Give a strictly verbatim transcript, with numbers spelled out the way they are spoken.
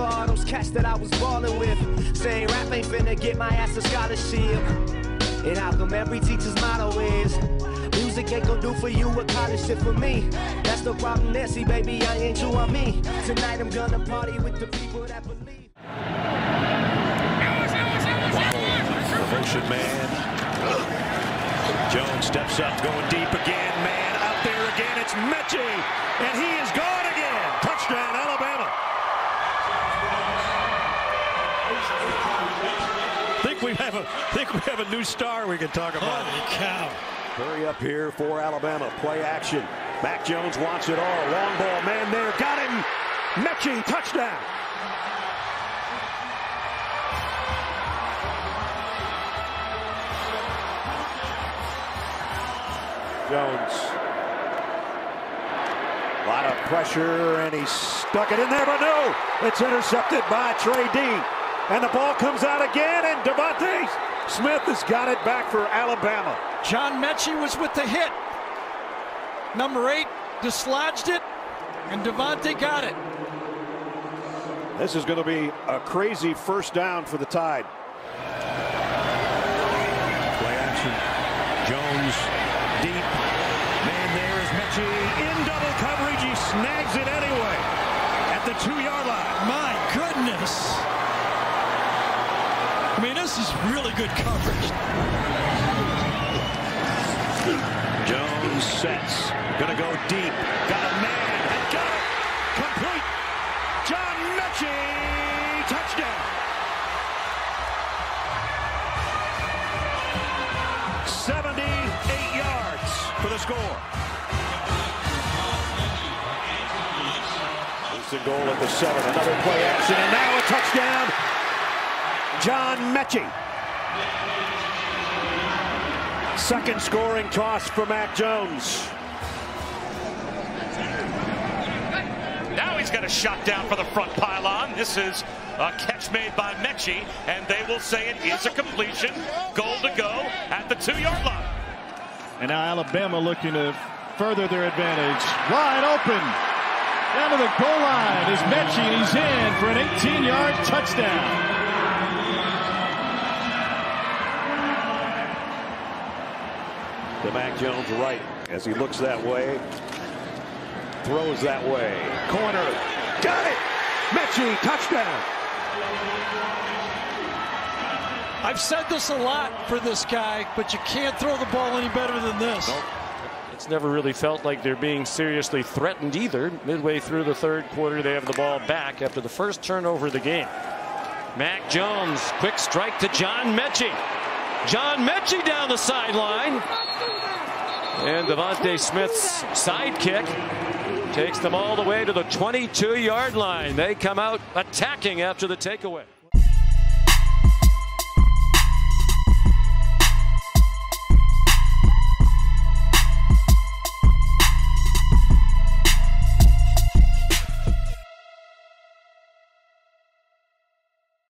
for all those cats that I was ballin' with, saying rap ain't finna get my ass a scholarship. And how come every teacher's motto is, music ain't gon' do for you what college did for me? That's the problem, Nancy, baby, I ain't you, I'm me. Tonight I'm gonna party with the people that believe. Wow, reversion man. Jones steps up, going deep again, man, out there again, it's Metchie, and he is gone again. Touchdown, Alabama. Think we have a think we have a new star we can talk about. Holy cow. Hurry up here for Alabama. Play action. Mac Jones wants it all. Long ball, man there. Got him. Metchie, touchdown. Jones. A lot of pressure, and he stuck it in there, but no. It's intercepted by Trey D. And the ball comes out again, and DeVonta Smith has got it back for Alabama. John Metchie was with the hit. Number eight dislodged it, and DeVonta got it. This is going to be a crazy first down for the Tide. Play action. Jones deep. Man, there is Metchie in double coverage. He snags it anyway at the two-yard line. My goodness. I mean, this is really good coverage. Jones sets, gonna go deep, got a man, and got it, complete, John Metchie, touchdown. seventy-eight yards for the score. It's a goal at the seven, another play action, and now a touchdown, John Metchie. Second scoring toss for Mac Jones. Now he's got a shot down for the front pylon. This is a catch made by Metchie, and they will say it is a completion. Goal to go at the two-yard line. And now Alabama looking to further their advantage. Wide open. Down to the goal line is Metchie, and he's in for an eighteen-yard touchdown. The Mac Jones right as he looks that way, throws that way, corner, got it, Metchie, touchdown. I've said this a lot for this guy, but you can't throw the ball any better than this. Nope. It's never really felt like they're being seriously threatened either. Midway through the third quarter, they have the ball back after the first turnover of the game. Mac Jones, quick strike to John Metchie. John Metchie down the sideline. And DeVonta Smith's sidekick takes them all the way to the twenty-two-yard line. They come out attacking after the takeaway.